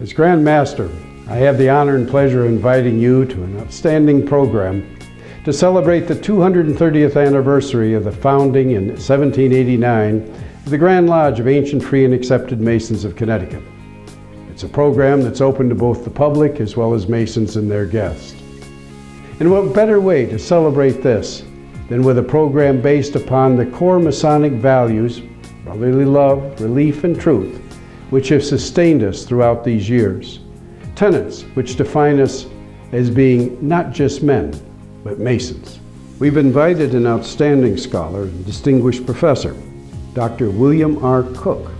As Grand Master, I have the honor and pleasure of inviting you to an outstanding program to celebrate the 230th anniversary of the founding in 1789 of the Grand Lodge of Ancient Free and Accepted Masons of Connecticut. It's a program that's open to both the public as well as Masons and their guests. And what better way to celebrate this than with a program based upon the core Masonic values, brotherly love, relief, and truth, which have sustained us throughout these years. Tenets which define us as being not just men, but Masons. We've invited an outstanding scholar and distinguished professor, Dr. William R. Cook,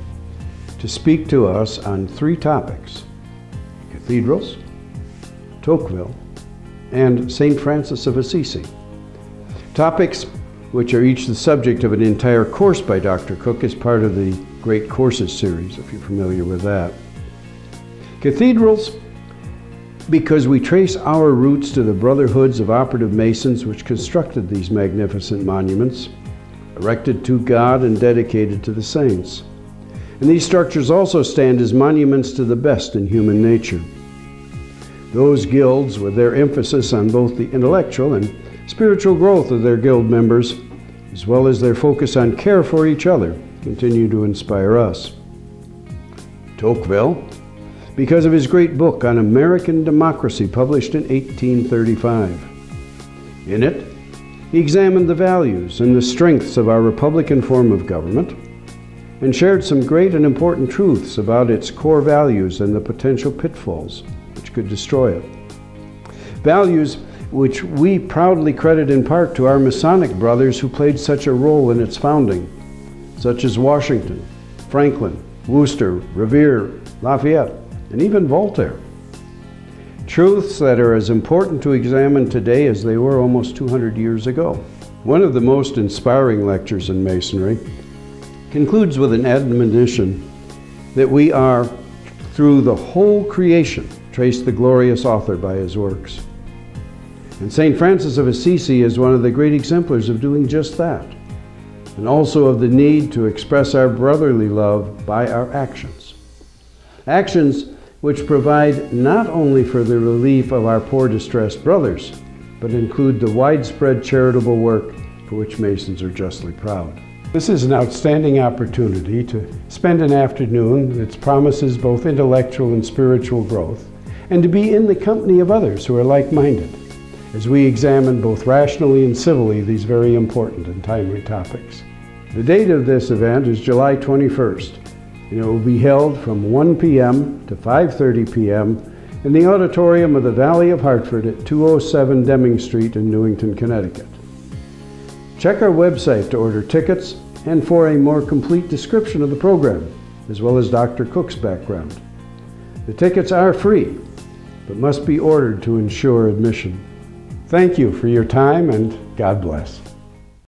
to speak to us on three topics: cathedrals, Tocqueville, and St. Francis of Assisi. Topics which are each the subject of an entire course by Dr. Cook as part of the Great Courses series, if you're familiar with that. Cathedrals, because we trace our roots to the brotherhoods of operative Masons which constructed these magnificent monuments, erected to God and dedicated to the saints. And these structures also stand as monuments to the best in human nature. Those guilds, with their emphasis on both the intellectual and spiritual growth of their guild members, as well as their focus on care for each other, continue to inspire us. Tocqueville, because of his great book on American democracy published in 1835. In it, he examined the values and the strengths of our republican form of government and shared some great and important truths about its core values and the potential pitfalls which could destroy it. Values which we proudly credit in part to our Masonic brothers who played such a role in its founding, such as Washington, Franklin, Wooster, Revere, Lafayette, and even Voltaire. Truths that are as important to examine today as they were almost 200 years ago. One of the most inspiring lectures in Masonry concludes with an admonition that we are, through the whole creation, traced the glorious author by his works. And St. Francis of Assisi is one of the great exemplars of doing just that, and also of the need to express our brotherly love by our actions. Actions which provide not only for the relief of our poor distressed brothers, but include the widespread charitable work for which Masons are justly proud. This is an outstanding opportunity to spend an afternoon that promises both intellectual and spiritual growth, and to be in the company of others who are like-minded, as we examine both rationally and civilly these very important and timely topics. The date of this event is July 21st, and it will be held from 1 p.m. to 5:30 p.m. in the auditorium of the Valley of Hartford at 207 Deming Street in Newington, Connecticut. Check our website to order tickets and for a more complete description of the program, as well as Dr. Cook's background. The tickets are free, but must be ordered to ensure admission. Thank you for your time, and God bless.